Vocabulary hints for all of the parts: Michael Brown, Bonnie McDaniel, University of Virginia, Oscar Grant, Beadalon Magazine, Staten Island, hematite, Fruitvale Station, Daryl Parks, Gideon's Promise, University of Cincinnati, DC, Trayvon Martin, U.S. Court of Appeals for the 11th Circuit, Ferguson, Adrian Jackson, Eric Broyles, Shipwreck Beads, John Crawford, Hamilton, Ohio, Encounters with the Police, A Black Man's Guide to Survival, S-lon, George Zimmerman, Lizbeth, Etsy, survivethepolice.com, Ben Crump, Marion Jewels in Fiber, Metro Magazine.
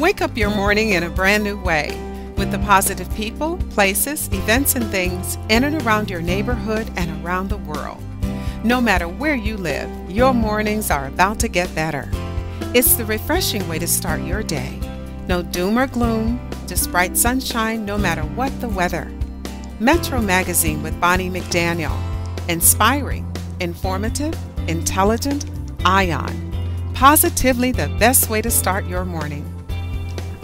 Wake up your morning in a brand new way with the positive people, places, events, and things in and around your neighborhood and around the world. No matter where you live, your mornings are about to get better. It's the refreshing way to start your day. No doom or gloom, just bright sunshine no matter what the weather. Metro Magazine with Bonnie McDaniel. Inspiring, informative, intelligent, ION. Positively the best way to start your morning.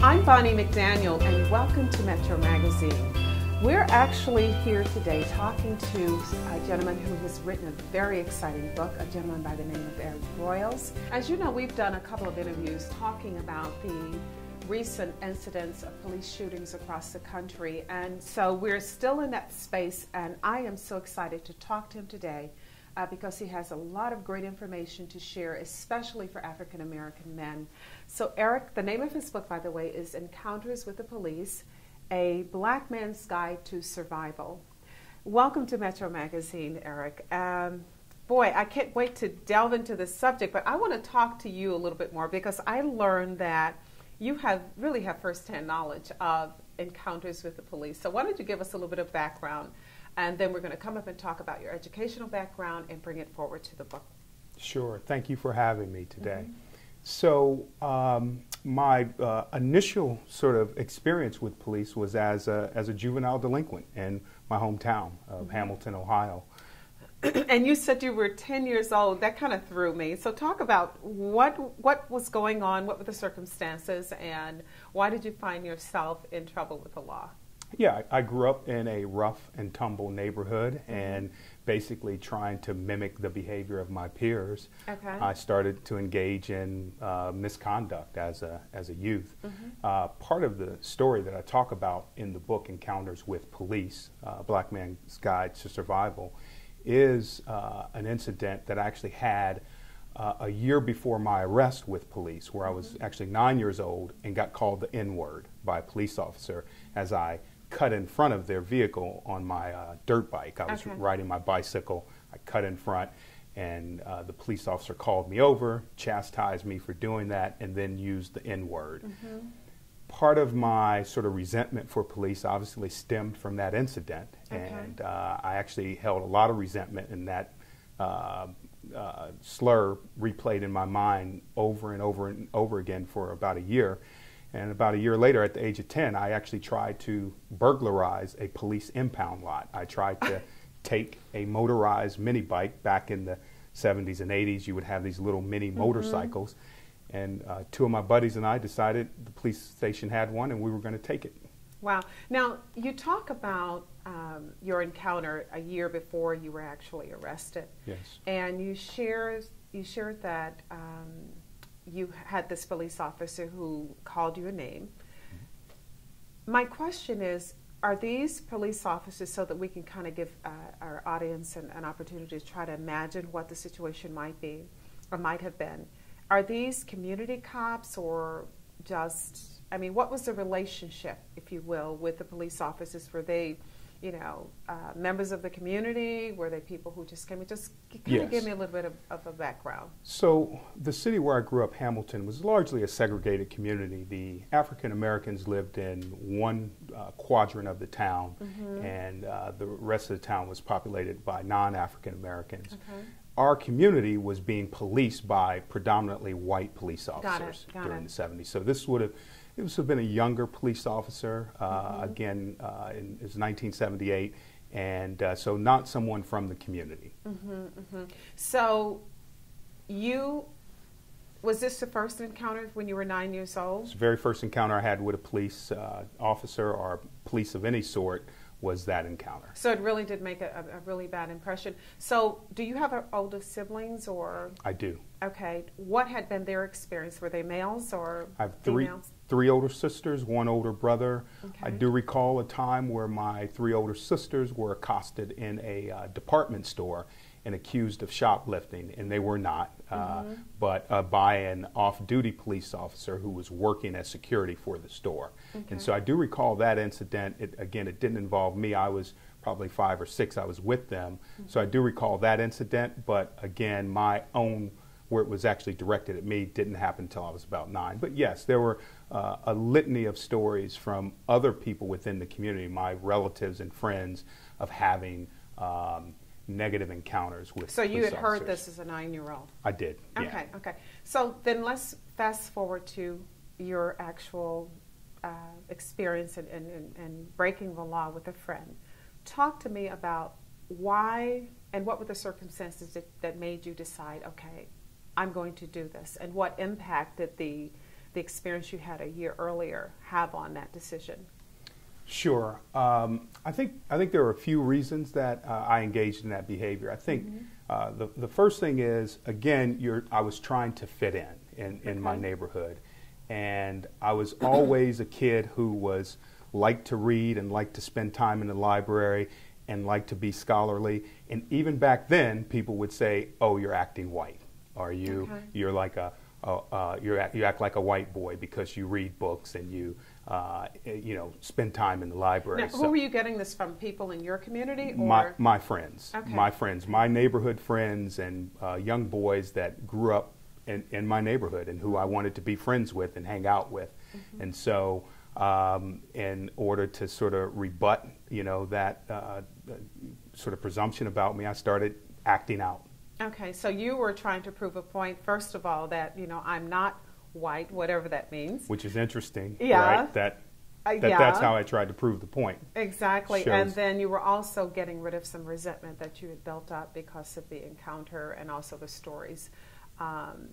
I'm Bonnie McDaniel and welcome to Metro Magazine. We're actually here today talking to a gentleman who has written a very exciting book, a gentleman by the name of Eric Broyles. As you know, we've done a couple of interviews talking about the recent incidents of police shootings across the country, and so we're still in that space, and I am so excited to talk to him today because he has a lot of great information to share, especially for African American men. So Eric, the name of his book, by the way, is Encounters with the Police, A Black Man's Guide to Survival. Welcome to Metro Magazine, Eric. Boy, I can't wait to delve into this subject, but I want to talk to you a little bit more because I learned that you really have firsthand knowledge of encounters with the police. So why don't you give us a little bit of background, and then we're going to come up and talk about your educational background and bring it forward to the book. Sure. Thank you for having me today. So my initial sort of experience with police was as a juvenile delinquent in my hometown of Hamilton, Ohio. And you said you were 10 years old. That kind of threw me. So talk about what was going on, what were the circumstances, and why did you find yourself in trouble with the law? Yeah, I grew up in a rough and tumble neighborhood and basically trying to mimic the behavior of my peers. Okay. I started to engage in misconduct as a youth. Part of the story that I talk about in the book, Encounters with Police, Black Man's Guide to Survival, is an incident that I actually had a year before my arrest with police, where I was actually 9 years old and got called the N-word by a police officer as I cut in front of their vehicle on my dirt bike. I was riding my bicycle. I cut in front, and the police officer called me over, chastised me for doing that, and then used the N-word. Part of my sort of resentment for police obviously stemmed from that incident, and I actually held a lot of resentment, and that slur replayed in my mind over and over and over again for about a year. And about a year later, at the age of 10, I actually tried to burglarize a police impound lot. I tried to take a motorized mini bike. Back in the 70s and 80s, you would have these little mini motorcycles. And two of my buddies and I decided the police station had one, and we were going to take it. Wow. Now, you talk about your encounter a year before you were actually arrested. Yes. And you shared that you had this police officer who called you a name. My question is, are these police officers, so that we can kind of give our audience an opportunity to try to imagine what the situation might be or might have been, are these community cops or just, I mean, what was the relationship, if you will, with the police officers? Were they, you know, members of the community? Were they people who just came in? Just kind of give me a little bit of a background. So the city where I grew up, Hamilton, was largely a segregated community. The African Americans lived in one quadrant of the town, and the rest of the town was populated by non-African Americans. Our community was being policed by predominantly white police officers during the 70s. So this would have, it would have been a younger police officer. Again, it was 1978, and so not someone from the community. So you, was this the first encounter when you were 9 years old? It's the very first encounter I had with a police officer or police of any sort. Was that encounter. So it really did make a really bad impression. So do you have older siblings or? I do. Okay. What had been their experience? Were they males or females? I have three older sisters, one older brother. I do recall a time where my three older sisters were accosted in a department store and accused of shoplifting, and they were not, but by an off-duty police officer who was working as security for the store. And so I do recall that incident. It, again, it didn't involve me. I was probably 5 or 6. I was with them. So I do recall that incident, but again, my own where it was actually directed at me didn't happen until I was about 9. But yes, there were a litany of stories from other people within the community, my relatives and friends, of having negative encounters with police officers. So you had heard this as a 9-year-old? I did, yeah. Okay, okay. So then let's fast forward to your actual experience and breaking the law with a friend. Talk to me about why and what were the circumstances that made you decide, okay, I'm going to do this, and what impact did the experience you had a year earlier have on that decision? Sure. I think there are a few reasons that I engaged in that behavior. I think the first thing is, again, I was trying to fit in my neighborhood, and I was always a kid who liked to read and liked to spend time in the library and liked to be scholarly. And even back then, people would say, "Oh, you're acting white. Or you're like you act like a white boy because you read books and you." You know, spend time in the library. Now, who were you getting this from? People in your community? Or? My friends. Okay. My friends, my neighborhood friends, and young boys that grew up in my neighborhood and who I wanted to be friends with and hang out with. Mm-hmm. And so in order to sort of rebut, you know, that sort of presumption about me, I started acting out. Okay, so you were trying to prove a point, first of all, that, you know, I'm not white, whatever that means. Which is interesting, yeah. Right? That's how I tried to prove the point. Exactly, and then you were also getting rid of some resentment that you had built up because of the encounter and also the stories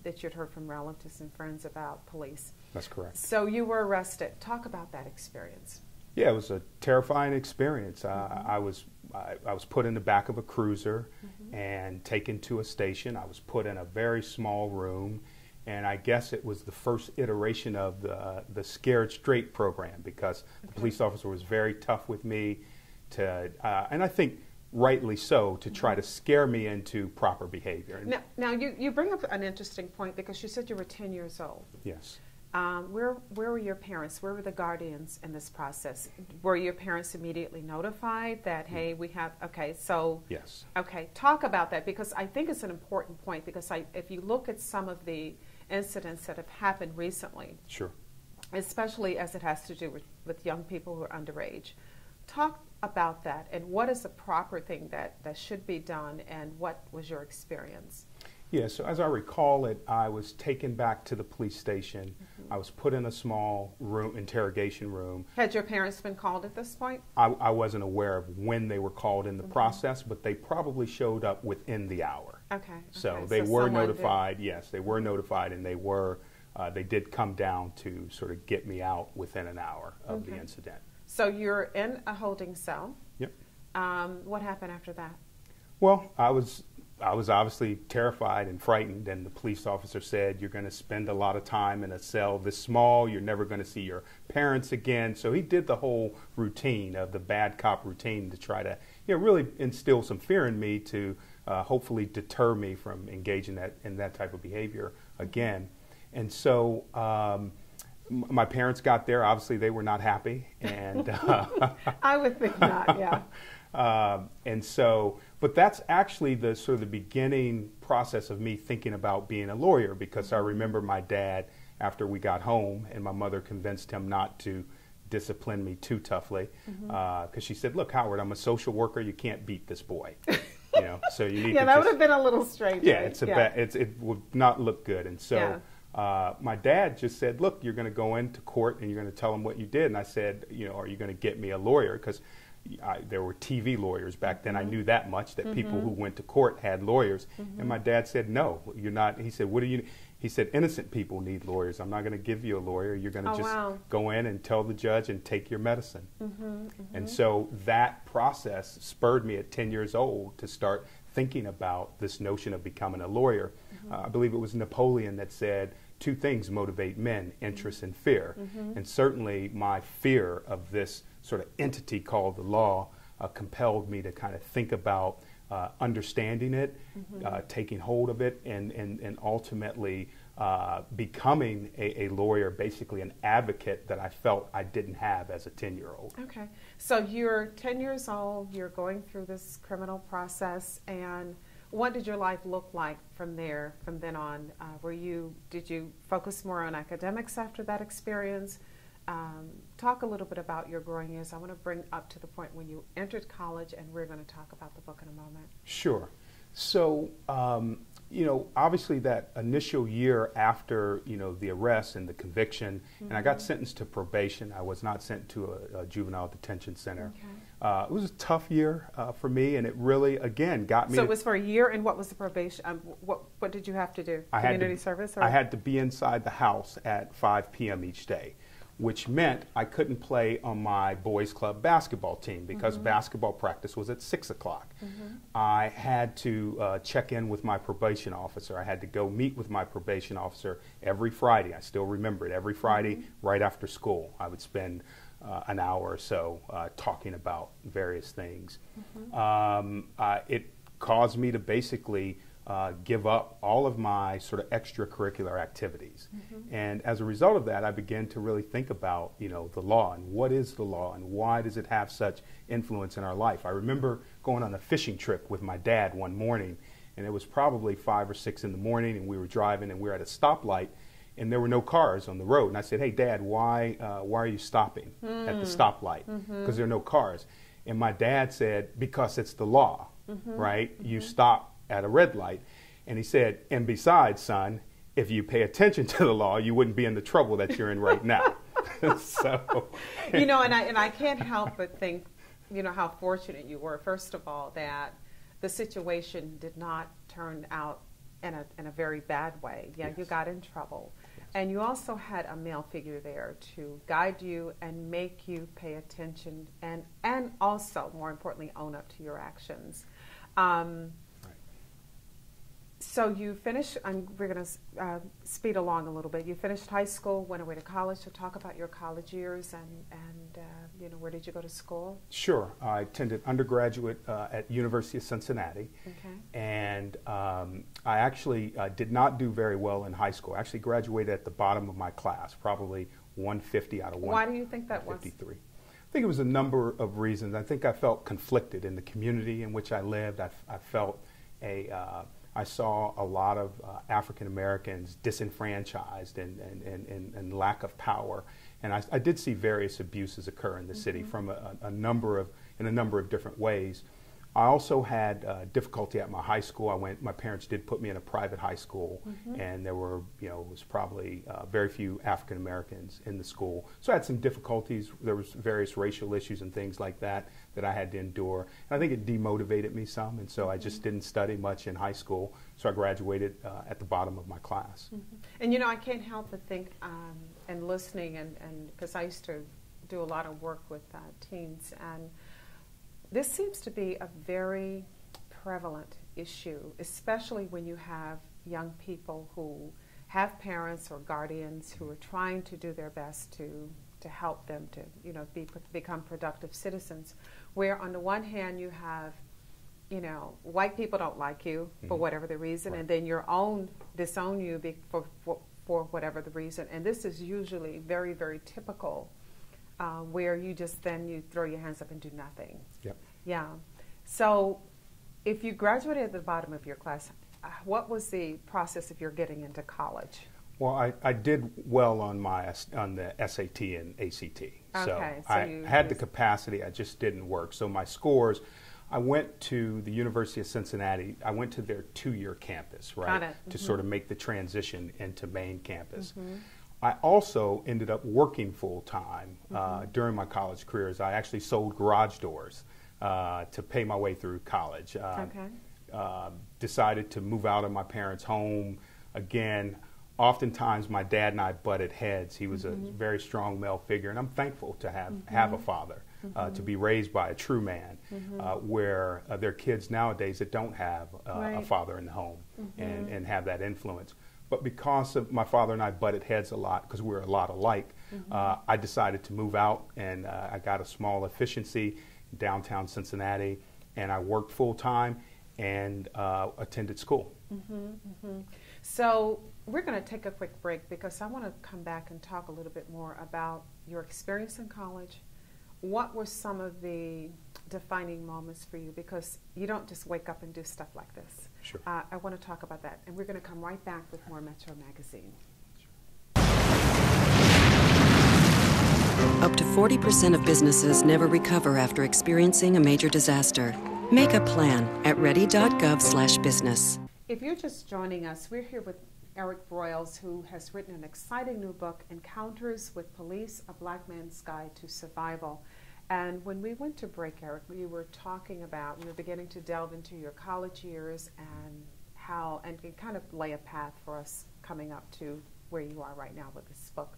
that you'd heard from relatives and friends about police. That's correct. So you were arrested. Talk about that experience. Yeah, it was a terrifying experience. Mm-hmm. I was put in the back of a cruiser mm-hmm. and taken to a station. I was put in a very small room. And I guess it was the first iteration of the Scared Straight program, because the police officer was very tough with me to, and I think rightly so, to try to scare me into proper behavior. Now you bring up an interesting point, because you said you were 10 years old. Yes. Where were your parents? Where were the guardians in this process? Were your parents immediately notified that, hey, we have, okay, so. Yes. Okay, talk about that, because I think it's an important point, because if you look at some of the incidents that have happened recently, sure, especially as it has to do with young people who are underage. Talk about that, and what is the proper thing that should be done, and what was your experience? Yeah, so as I recall it, I was taken back to the police station. Mm-hmm. I was put in a small room, interrogation room. Had your parents been called at this point? I wasn't aware of when they were called in the mm-hmm. process, but they probably showed up within the hour. Okay. So they were notified. Yes, they were notified, and they did come down to sort of get me out within an hour of the incident. So you're in a holding cell. Yep. What happened after that? Well, I was obviously terrified and frightened, and the police officer said, "You're going to spend a lot of time in a cell this small. You're never going to see your parents again." So he did the whole routine of the bad cop routine to try to, you know, really instill some fear in me to hopefully deter me from engaging in that type of behavior again. And so my parents got there. Obviously, they were not happy, and I would think not. Yeah. And so, but that's actually the sort of the beginning process of me thinking about being a lawyer, because I remember my dad, after we got home and my mother convinced him not to discipline me too toughly, because she said, "Look, Howard, I'm a social worker. You can't beat this boy." You know, so you need. Yeah, that would have been a little strange. Yeah, it would not look good, and so. Yeah. My dad just said, "Look, you're going to go into court and you're going to tell them what you did." And I said, "You know, are you going to get me a lawyer?" Because there were TV lawyers back then. Mm-hmm. I knew that much, that mm-hmm. people who went to court had lawyers. Mm-hmm. And my dad said, "No, you're not." He said, "What do you?" He said, "Innocent people need lawyers. I'm not going to give you a lawyer. You're going to go in and tell the judge and take your medicine." Mm-hmm, mm-hmm. And so that process spurred me at 10 years old to start thinking about this notion of becoming a lawyer. Mm-hmm. I believe it was Napoleon that said, "Two things motivate men, interest and fear." Mm-hmm. And certainly my fear of this sort of entity called the law compelled me to kind of think about understanding it, mm-hmm. Taking hold of it, and ultimately becoming a lawyer, basically an advocate that I felt I didn't have as a 10-year-old. Okay, so you're 10 years old, you're going through this criminal process, and What did your life look like from there, from then on? Did you focus more on academics after that experience? Talk a little bit about your growing years. I want to bring up to the point when you entered college, and we're going to talk about the book in a moment. Sure. So, you know, obviously that initial year after, you know, the arrest and the conviction, and I got sentenced to probation. I was not sent to a juvenile detention center. Okay. It was a tough year for me, and it really, again, got me. So it was for a year, and what was the probation? What did you have to do? Community service? Or? I had to be inside the house at 5 p.m. each day, which meant I couldn't play on my boys club basketball team because basketball practice was at 6 o'clock. I had to check in with my probation officer. I had to go meet with my probation officer every Friday. I still remember it. Every Friday right after school, I would spend an hour or so talking about various things. It caused me to basically give up all of my sort of extracurricular activities. And as a result of that, I began to really think about, you know, the law and what is the law and why does it have such influence in our life. I remember going on a fishing trip with my dad one morning, and it was probably 5 or 6 in the morning, and we were driving, and we were at a stoplight, and there were no cars on the road. And I said, hey, Dad, why are you stopping at the stoplight? Because there are no cars. And my dad said, because it's the law, right? You stop at a red light. And he said, and besides, son, if you pay attention to the law, you wouldn't be in the trouble that you're in right now. So, you know, and I can't help but think, you know, how fortunate you were, first of all, that the situation did not turn out in a very bad way. Yeah, you got in trouble. And you also had a male figure there to guide you and make you pay attention and also, more importantly, own up to your actions. So you finished, and we're going to speed along a little bit. You finished high school, went away to college. So talk about your college years and you know, where did you go to school? Sure. I attended undergraduate at University of Cincinnati. Okay. And I actually did not do very well in high school. I actually graduated at the bottom of my class, probably 150 out of 153. Why do you think that was? I think it was a number of reasons. I think I felt conflicted in the community in which I lived. I felt I saw a lot of African Americans disenfranchised and lack of power, and I did see various abuses occur in the city from a number of different ways. I also had difficulty at my high school. My parents did put me in a private high school, and there were, you know, it was probably very few African Americans in the school. So I had some difficulties. There was various racial issues and things like that that I had to endure. And I think it demotivated me some, and so I just didn't study much in high school. So I graduated at the bottom of my class. And you know, I can't help but think, and listening, and because I used to do a lot of work with teens, and this seems to be a very prevalent issue, especially when you have young people who have parents or guardians who are trying to do their best to help them to, you know, become productive citizens, where on the one hand you have, you know, white people don't like you for whatever the reason, and then your own disown you for whatever the reason. And this is usually very, very typical. Where you just then you throw your hands up and do nothing. Yep. Yeah. So if you graduated at the bottom of your class, what was the process of your getting into college? Well, I did well on the SAT and ACT. Okay, so I had the capacity, I just didn't work. So my scores, I went to the University of Cincinnati. I went to their 2-year campus, right? Got it. To sort of make the transition into main campus. I also ended up working full-time during my college careers. I actually sold garage doors to pay my way through college. Decided to move out of my parents' home. Again, oftentimes my dad and I butted heads. He was a very strong male figure, and I'm thankful to have a father, to be raised by a true man, where there are kids nowadays that don't have a father in the home and have that influence. But because of my father and I butted heads a lot, because we were a lot alike, I decided to move out, and I got a small efficiency in downtown Cincinnati, and I worked full-time and attended school. So we're going to take a quick break because I want to come back and talk a little bit more about your experience in college. What were some of the defining moments for you? Because you don't just wake up and do stuff like this. Sure. I want to talk about that, and we're going to come right back with more Metro Magazine. Up to 40% of businesses never recover after experiencing a major disaster. Make a plan at ready.gov/business. If you're just joining us, we're here with Eric Broyles, who has written an exciting new book, Encounters with Police, A Black Man's Guide to Survival. And when we went to break, Eric, we were talking about, we were beginning to delve into your college years and how, and kind of lay a path for us coming up to where you are right now with this book.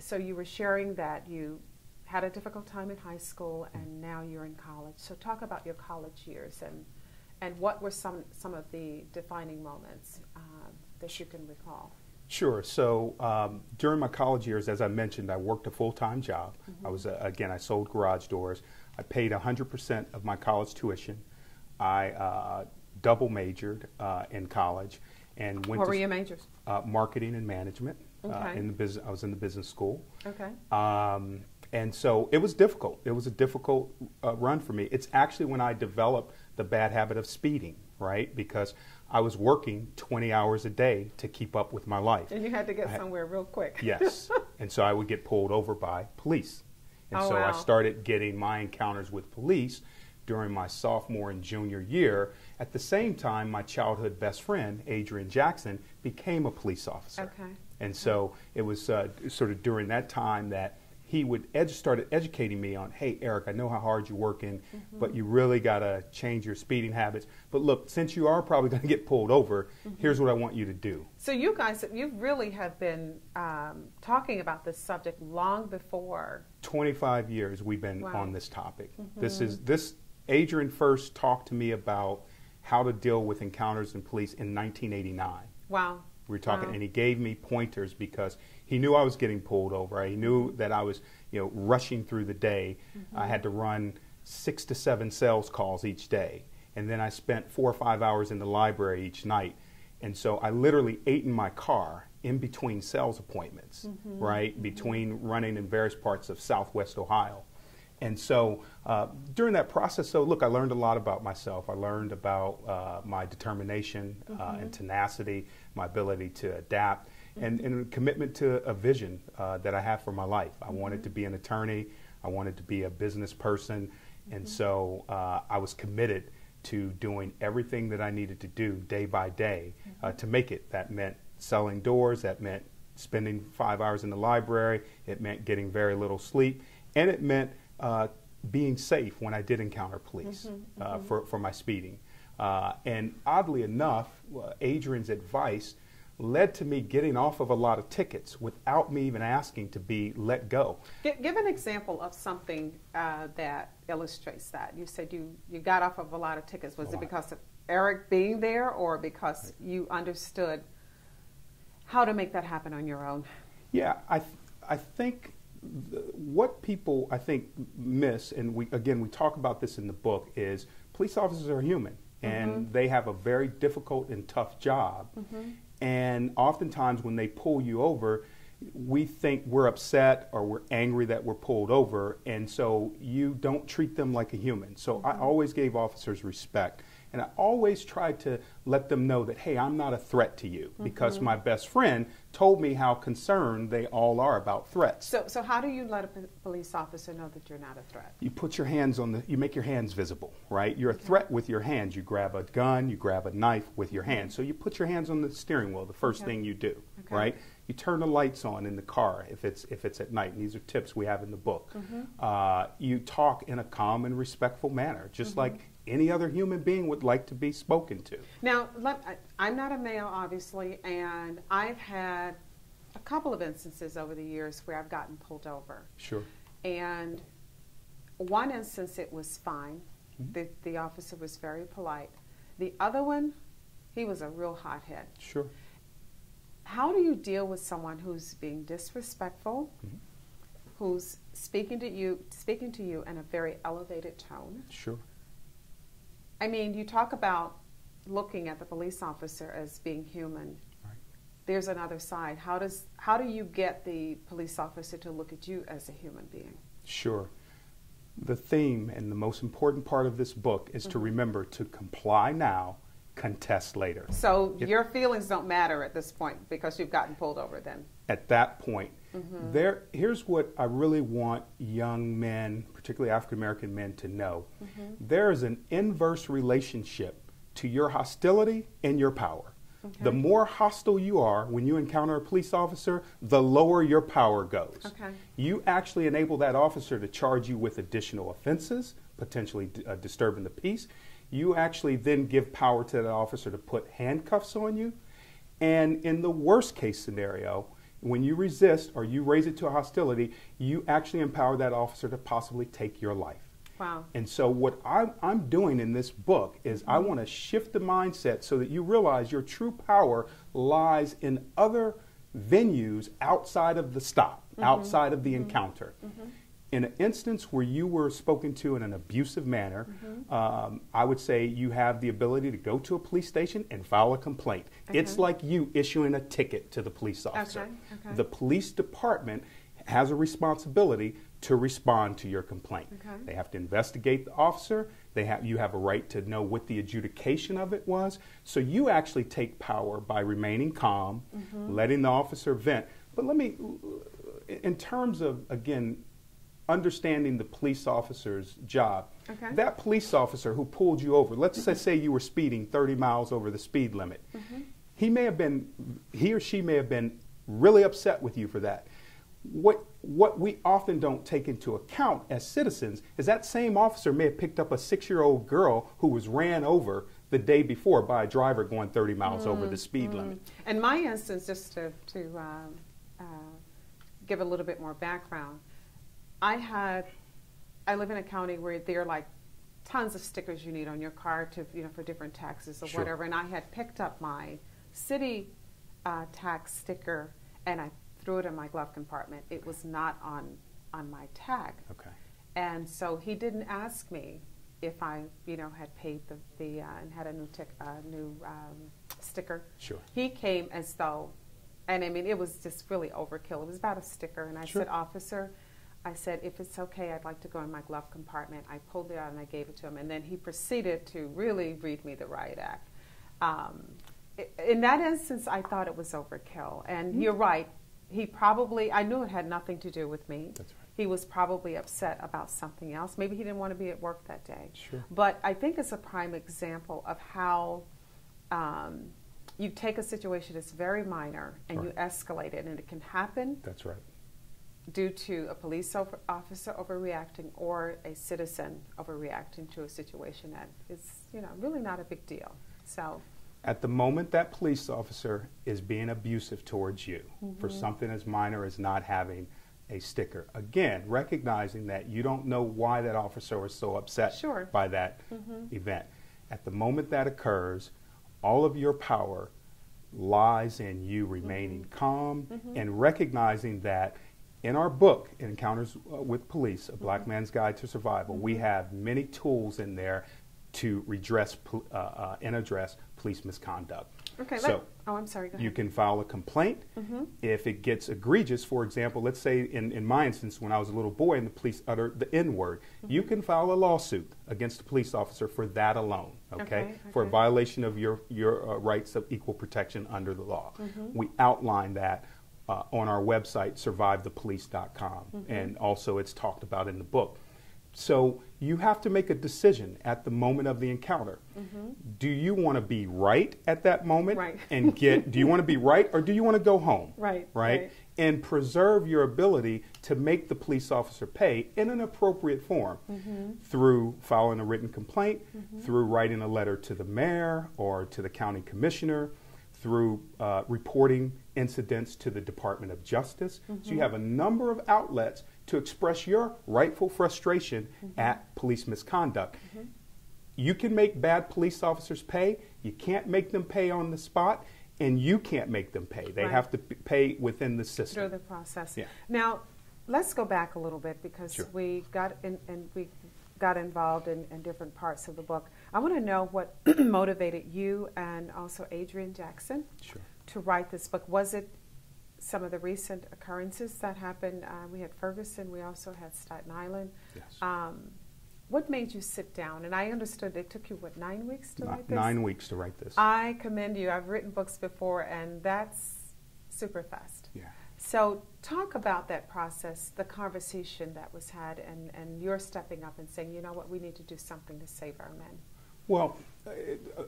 So you were sharing that you had a difficult time in high school and now you're in college. So talk about your college years and what were some of the defining moments that you can recall? Sure. So during my college years, as I mentioned, I worked a full-time job. Mm-hmm. I was, again, I sold garage doors. I paid 100% of my college tuition. I double majored in college and went. What were your majors? Marketing and management. Okay. In the business, I was in the business school. Okay. And so it was difficult. It was a difficult run for me. It's actually when I developed the bad habit of speeding, right? Because I was working 20 hours a day to keep up with my life. And you had to get somewhere real quick. Yes. And so I would get pulled over by police. And oh, so wow. I started getting my encounters with police during my sophomore and junior year. At the same time, my childhood best friend, Adrian Jackson, became a police officer. Okay. And so it was sort of during that time that he would started educating me on, hey, Eric, I know how hard you're working, mm-hmm. but you really got to change your speeding habits. But look, since you are probably going to get pulled over, mm-hmm. here's what I want you to do. So you guys, you really have been talking about this subject long before. 25 years we've been wow. on this topic. Mm-hmm. This Adrian first talked to me about how to deal with encounters in police in 1989. Wow. We were talking, wow. and he gave me pointers because he knew I was getting pulled over. He knew that I was, you know, rushing through the day. Mm-hmm. I had to run 6 to 7 sales calls each day, and then I spent 4 or 5 hours in the library each night. And so I literally ate in my car in between sales appointments, mm-hmm. right? Mm-hmm. Between running in various parts of Southwest Ohio. And so during that process, so look, I learned a lot about myself. I learned about my determination mm-hmm. And tenacity, my ability to adapt, mm-hmm. and a commitment to a vision that I have for my life. I mm-hmm. wanted to be an attorney. I wanted to be a business person. Mm-hmm. And so I was committed to doing everything that I needed to do day by day mm-hmm. To make it. That meant selling doors. That meant spending 5 hours in the library. It meant getting very little sleep. And it meant being safe when I did encounter police mm-hmm, mm-hmm. For my speeding. And oddly enough, Adrian's advice led to me getting off of a lot of tickets without me even asking to be let go. Give an example of something that illustrates that. You said you got off of a lot of tickets. Was it because of Eric being there or because right. you understood how to make that happen on your own? Yeah, I think what people, I think, miss, and we talk about this in the book, is police officers are human, and mm-hmm. they have a very difficult and tough job. Mm-hmm. And oftentimes when they pull you over, we think we're upset or we're angry that we're pulled over, and so you don't treat them like a human. So mm-hmm. I always gave officers respect, and I always tried to let them know that, hey, I'm not a threat to you, mm-hmm. because my best friend told me how concerned they all are about threats. So how do you let a police officer know that you're not a threat? You put your hands you make your hands visible, right? You're okay. a threat with your hands. You grab a gun, you grab a knife with your hands. So you put your hands on the steering wheel, the first okay. thing you do, okay. right? You turn the lights on in the car if it's at night. And these are tips we have in the book. Mm-hmm. You talk in a calm and respectful manner, just mm-hmm. like any other human being would like to be spoken to. Now, I'm not a male, obviously, and I've had a couple of instances over the years where I've gotten pulled over. Sure. And one instance, it was fine. Mm-hmm. The officer was very polite. The other one, he was a real hothead. Sure. How do you deal with someone who's being disrespectful, mm-hmm. who's speaking to you in a very elevated tone? Sure. I mean, you talk about looking at the police officer as being human. Right. There's another side. How do you get the police officer to look at you as a human being? Sure. The theme and the most important part of this book is mm-hmm. to remember to comply now contest later. So your feelings don't matter at this point because you've gotten pulled over then? At that point. Mm-hmm. Here's what I really want young men, particularly African-American men, to know. Mm-hmm. There is an inverse relationship to your hostility and your power. Okay. The more hostile you are when you encounter a police officer, the lower your power goes. Okay. You actually enable that officer to charge you with additional offenses, potentially disturbing the peace. You actually then give power to that officer to put handcuffs on you. And in the worst case scenario, when you resist or you raise it to a hostility, you actually empower that officer to possibly take your life. Wow. And so what I'm doing in this book is I want to shift the mindset so that you realize your true power lies in other venues outside of the stop, outside of the encounter. Mm-hmm. In an instance where you were spoken to in an abusive manner, I would say you have the ability to go to a police station and file a complaint. Okay. It's like you issuing a ticket to the police officer. Okay. Okay. The police department has a responsibility to respond to your complaint. Okay. They have to investigate the officer. You have a right to know what the adjudication of it was. So you actually take power by remaining calm, letting the officer vent. But let me, in terms of, again, understanding the police officer's job. Okay. That police officer who pulled you over, let's say you were speeding 30 miles over the speed limit. He or she may have been really upset with you for that. What we often don't take into account as citizens is that same officer may have picked up a six-year-old girl who was ran over the day before by a driver going 30 miles over the speed limit. In my instance, just to give a little bit more background, I live in a county where there are like tons of stickers you need on your car to, for different taxes or whatever. And I had picked up my city tax sticker and I threw it in my glove compartment. It was not on my tag. Okay. And so he didn't ask me if I, had paid the and had a new sticker. Sure. He came as though, and I mean, it was just really overkill. It was about a sticker, and I said, "Officer," I said, "if it's okay, I'd like to go in my glove compartment." I pulled it out and I gave it to him, and then he proceeded to really read me the Riot Act. In that instance, I thought it was overkill, and you're right. He probably, I knew it had nothing to do with me. That's right. He was probably upset about something else. Maybe he didn't want to be at work that day. Sure. But I think it's a prime example of how you take a situation that's very minor and you escalate it, and it can happen. That's right. Due to a police officer overreacting or a citizen overreacting to a situation that is, really not a big deal. So, at the moment that police officer is being abusive towards you for something as minor as not having a sticker, again, recognizing that you don't know why that officer was so upset by that event. At the moment that occurs, all of your power lies in you remaining calm and recognizing that. In our book, Encounters with Police, A Black Man's Guide to Survival, we have many tools in there to redress and address police misconduct. Okay, so I'm sorry, go ahead. You can file a complaint. If it gets egregious, for example, let's say in my instance, when I was a little boy and the police uttered the N-word, you can file a lawsuit against the police officer for that alone, okay? For a violation of your rights of equal protection under the law. We outline that. On our website, survivethepolice.com, and also it's talked about in the book. So you have to make a decision at the moment of the encounter. Do you want to be right at that moment and get, do you want to be right or do you want to go home? Right. And preserve your ability to make the police officer pay in an appropriate form through filing a written complaint, through writing a letter to the mayor or to the county commissioner, through reporting incidents to the Department of Justice. So you have a number of outlets to express your rightful frustration at police misconduct. You can make bad police officers pay. You can't make them pay on the spot, and you can't make them pay. They have to pay within the system. Through the process. Yeah. Now, let's go back a little bit because we got in, and we got involved in different parts of the book. I want to know what motivated you and also Adrian Jackson to write this book. Was it some of the recent occurrences that happened? We had Ferguson. We also had Staten Island. Yes. What made you sit down? And I understood it took you, what, 9 weeks to write this? 9 weeks to write this. I commend you. I've written books before, and that's super fast. Yeah. So talk about that process, the conversation that was had, and your stepping up and saying, you know what, we need to do something to save our men. Well,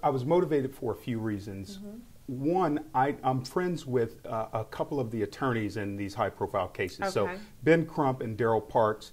I was motivated for a few reasons. Mm-hmm. One, I'm friends with a couple of the attorneys in these high-profile cases. Okay. So Ben Crump and Daryl Parks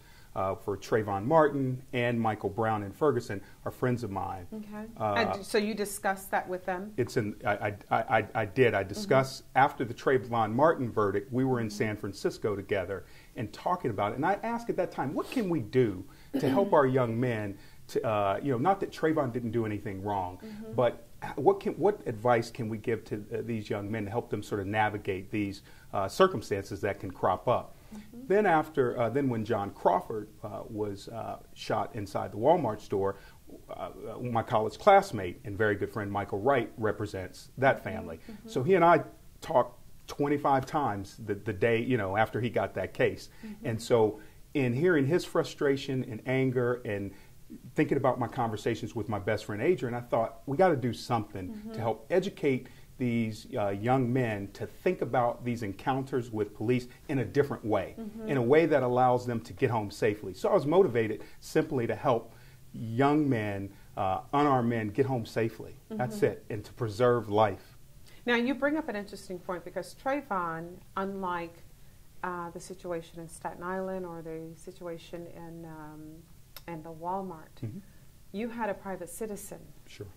for Trayvon Martin and Michael Brown and Ferguson are friends of mine. Okay. And so you discussed that with them? It's in. I did. I discussed after the Trayvon Martin verdict. We were in San Francisco together and talking about it. And I asked at that time, what can we do to help our young men? To, you know, not that Trayvon didn't do anything wrong, but what advice can we give to these young men to help them sort of navigate these circumstances that can crop up? Then after, when John Crawford was shot inside the Walmart store, my college classmate and very good friend Michael Wright represents that family. So he and I talked 25 times the day, you know, after he got that case. And so in hearing his frustration and anger and thinking about my conversations with my best friend Adrian, I thought, we got to do something to help educate these young men to think about these encounters with police in a different way, in a way that allows them to get home safely. So I was motivated simply to help young men, unarmed men, get home safely. That's it, and to preserve life. Now, you bring up an interesting point, because Trayvon, unlike the situation in Staten Island or the situation in and the Walmart, you had a private citizen. Sure.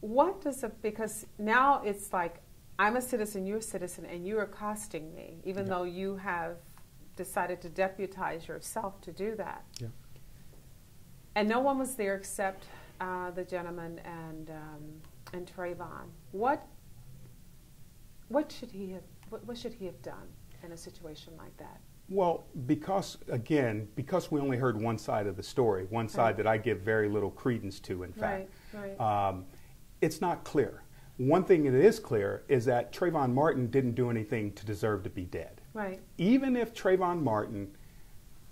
What does it, because now it's like, I'm a citizen, you're a citizen, and you're accosting me, even though you have decided to deputize yourself to do that. Yeah. And no one was there except the gentleman and Trayvon. What should he have done in a situation like that? Well, because, again, because we only heard one side of the story, one side that I give very little credence to, in fact, it's not clear. One thing that is clear is that Trayvon Martin didn't do anything to deserve to be dead. Right. Even if Trayvon Martin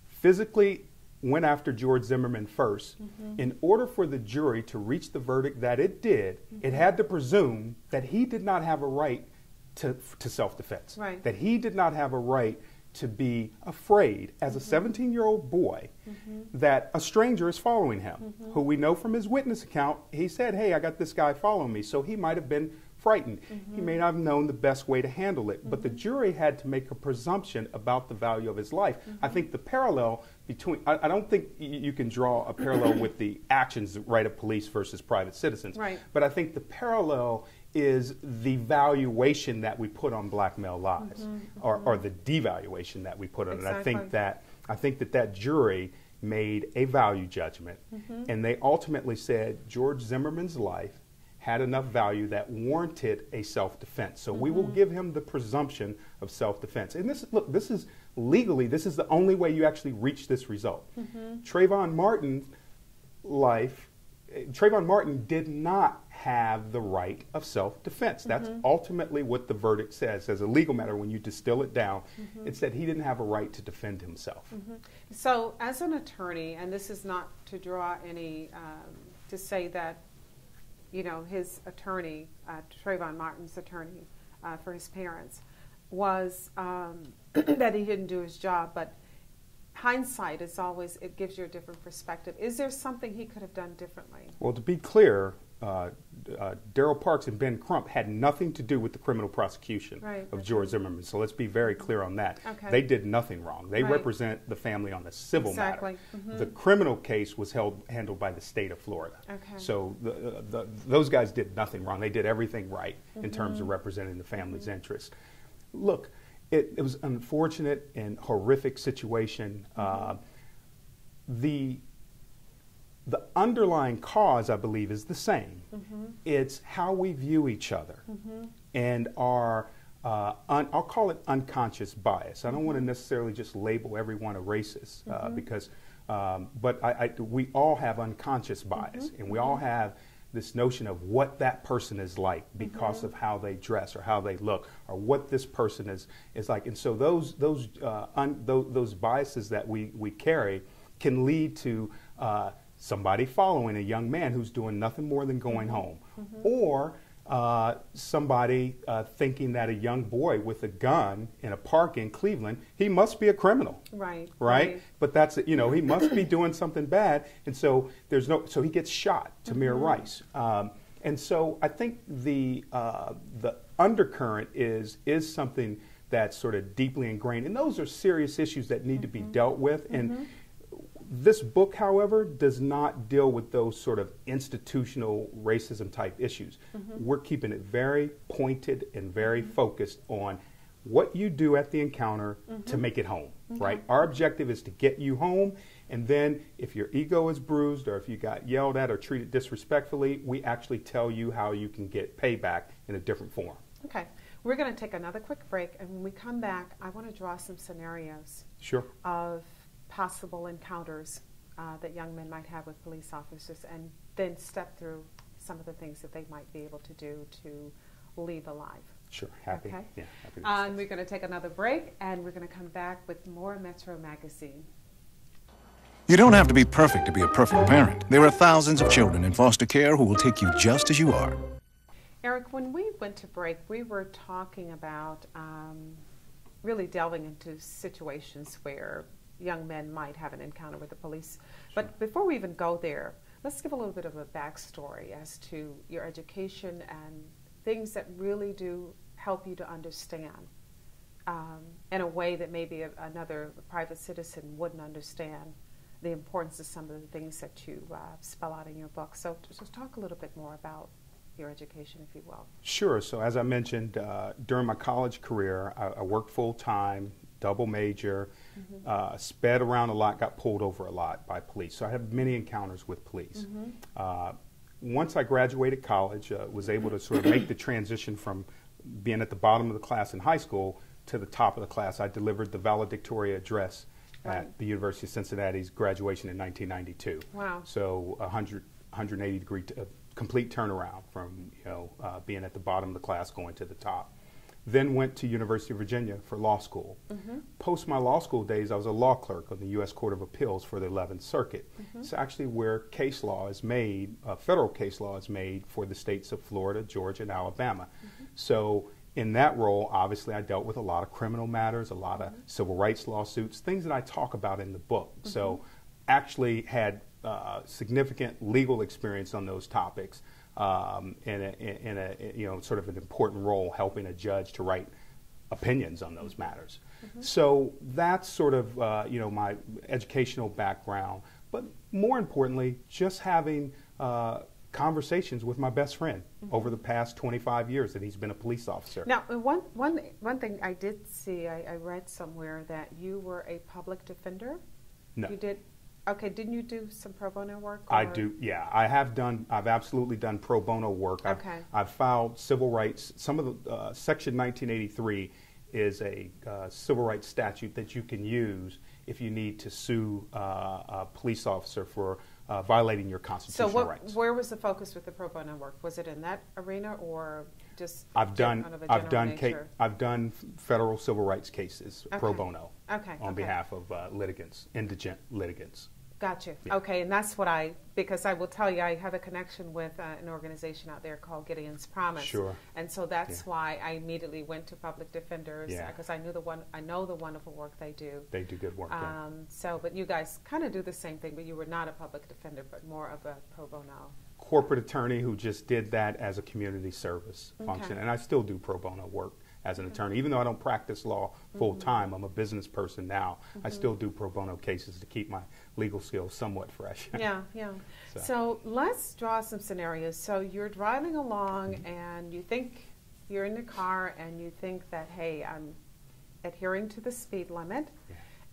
physically went after George Zimmerman first, in order for the jury to reach the verdict that it did, it had to presume that he did not have a right to self-defense, that he did not have a right to be afraid as a 17-year-old boy that a stranger is following him, who we know from his witness account, he said, hey, I got this guy following me. So he might have been frightened. He may not have known the best way to handle it, but the jury had to make a presumption about the value of his life. I think the parallel between, I don't think you can draw a parallel with the actions of police versus private citizens, but I think the parallel is the valuation that we put on black male lives, or the devaluation that we put on it. I think that jury made a value judgment, and they ultimately said George Zimmerman's life had enough value that warranted a self-defense. So we will give him the presumption of self-defense. And this, look, this is legally, this is the only way you actually reach this result. Trayvon Martin's life, Trayvon Martin did not have the right of self-defense. That's ultimately what the verdict says. As a legal matter, when you distill it down, it's that he didn't have a right to defend himself. So as an attorney, and this is not to draw any, to say that, you know, his attorney, Trayvon Martin's attorney for his parents, was that he didn't do his job, but hindsight is always, it gives you a different perspective. Is there something he could have done differently? Well, to be clear, Daryl Parks and Ben Crump had nothing to do with the criminal prosecution of George Zimmerman. So let's be very clear on that. They did nothing wrong. They represent the family on the civil matter. The criminal case was handled by the state of Florida. So those guys did nothing wrong. They did everything right in terms of representing the family's interest. Look, it was an unfortunate and horrific situation. The underlying cause, I believe, is the same. It's how we view each other and our, I'll call it unconscious bias. I don't want to necessarily just label everyone a racist because, but we all have unconscious bias and we all have this notion of what that person is like because of how they dress or how they look or what this person is like. And so those biases that we carry can lead to somebody following a young man who's doing nothing more than going home, or somebody thinking that a young boy with a gun in a park in Cleveland, he must be a criminal, right? But that's, you know, he must be doing something bad, and so there's no, so he gets shot, Tamir Rice, and so I think the undercurrent is something that's sort of deeply ingrained, and those are serious issues that need to be dealt with, and this book, however, does not deal with those sort of institutional racism type issues. We're keeping it very pointed and very focused on what you do at the encounter to make it home, right? Our objective is to get you home, and then if your ego is bruised or if you got yelled at or treated disrespectfully, we actually tell you how you can get payback in a different form. Okay. We're going to take another quick break, and when we come back, I want to draw some scenarios of possible encounters that young men might have with police officers, and then step through some of the things that they might be able to do to leave alive. Sure, happy. Okay? Yeah, happy to and we're going to take another break, and we're going to come back with more Metro Magazine. You don't have to be perfect to be a perfect parent. There are thousands of children in foster care who will take you just as you are. Eric, when we went to break, we were talking about really delving into situations where young men might have an encounter with the police. But before we even go there, let's give a little bit of a backstory as to your education and things that really do help you to understand in a way that maybe another private citizen wouldn't understand the importance of some of the things that you spell out in your book. So just talk a little bit more about your education, if you will. Sure. So as I mentioned, during my college career, I worked full-time, double major, sped around a lot, got pulled over a lot by police. So I had many encounters with police. Once I graduated college, was able to sort of make the transition from being at the bottom of the class in high school to the top of the class. I delivered the valedictorian address at the University of Cincinnati's graduation in 1992. Wow. So 180-degree complete turnaround from, you know, being at the bottom of the class going to the top. Then went to University of Virginia for law school. Post my law school days, I was a law clerk on the U.S. Court of Appeals for the 11th Circuit. It's actually where case law is made, federal case law is made for the states of Florida, Georgia, and Alabama. So in that role, obviously, I dealt with a lot of criminal matters, a lot of civil rights lawsuits, things that I talk about in the book. So actually had significant legal experience on those topics. In a you know, sort of an important role helping a judge to write opinions on those matters. So that's sort of you know, my educational background, but more importantly, just having conversations with my best friend over the past 25 years that he's been a police officer. Now, one thing I did see, I read somewhere that you were a public defender. No. You did. Okay, didn't you do some pro bono work? Or? I do, yeah. I have done, I've absolutely done pro bono work. Okay. I've filed civil rights. Some of the, Section 1983 is a civil rights statute that you can use if you need to sue a police officer for violating your constitutional rights. So where was the focus with the pro bono work? Was it in that arena or just I've done federal civil rights cases pro bono on behalf of litigants, indigent litigants. Gotcha. Yeah. Okay, and that's what I, because I will tell you, I have a connection with an organization out there called Gideon's Promise. Sure. And so that's why I immediately went to public defenders, because I knew I know the wonderful work they do. They do good work. So, but you guys kind of do the same thing, but you were not a public defender, but more of a pro bono. Corporate attorney who just did that as a community service function, and I still do pro bono work as an attorney. Even though I don't practice law full time, I'm a business person now, I still do pro bono cases to keep my legal skills somewhat fresh. So let's draw some scenarios. So you're driving along and you think you're in the car and you think that, hey, I'm adhering to the speed limit,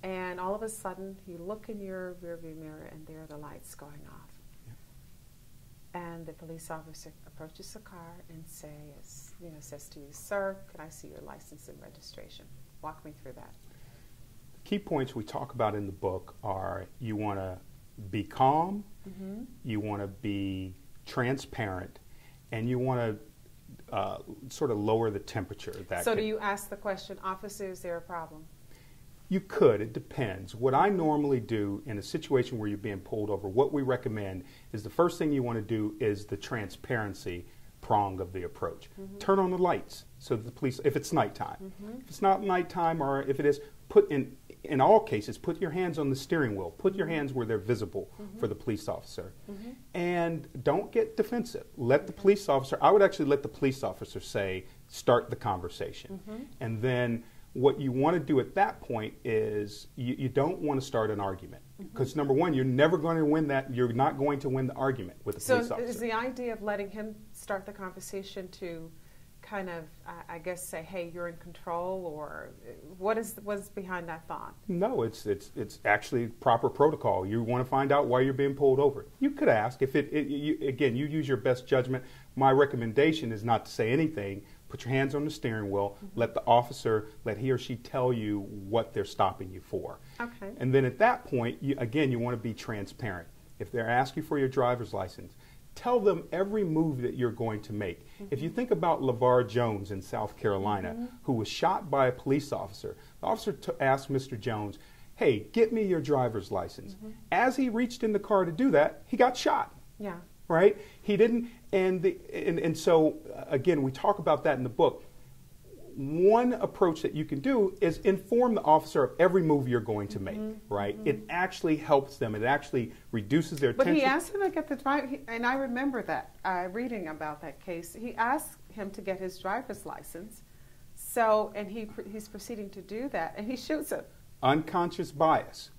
and all of a sudden you look in your rearview mirror and there are the lights going off. And the police officer approaches the car and says, you know, says to you, "Sir, can I see your license and registration?" Walk me through that. The key points we talk about in the book are you want to be calm, you want to be transparent, and you want to sort of lower the temperature. So do you ask the question, "Officer, is there a problem?" You could. It depends. What I normally do in a situation where you're being pulled over, what we recommend is the first thing you want to do is the transparency prong of the approach. Mm-hmm. Turn on the lights so that the police, if it's nighttime. Mm-hmm. If it's not nighttime, or if it is, put in all cases, put your hands on the steering wheel. Put your hands where they're visible mm-hmm. for the police officer. Mm-hmm. And don't get defensive. Let the police officer, I would actually let the police officer say, start the conversation. Mm-hmm. And then what you want to do at that point is you don't want to start an argument. Because number one, you're never going to win that. You're not going to win the argument with the police officer. So is the idea of letting him start the conversation to kind of, I guess, say, hey, you're in control, or what's behind that thought? No, it's actually proper protocol. You want to find out why you're being pulled over. You could ask. If again, you use your best judgment. My recommendation is not to say anything. Put your hands on the steering wheel. Mm-hmm. Let the officer, let he or she tell you what they're stopping you for. Okay. And then at that point, you want to be transparent. If they're asking for your driver's license, tell them every move that you're going to make. Mm-hmm. If you think about LeVar Jones in South Carolina, mm-hmm. who was shot by a police officer, the officer asked Mr. Jones, hey, get me your driver's license. Mm-hmm. As he reached in the car to do that, he got shot. Yeah. Right? He didn't, and so, again, we talk about that in the book. One approach that you can do is inform the officer of every move you're going to make, mm-hmm. right? Mm-hmm. It actually helps them. It actually reduces their tension. But he asked him to get the driver's, and I remember that, reading about that case. He asked him to get his driver's license, so, and he's proceeding to do that, and he shoots him. Unconscious bias.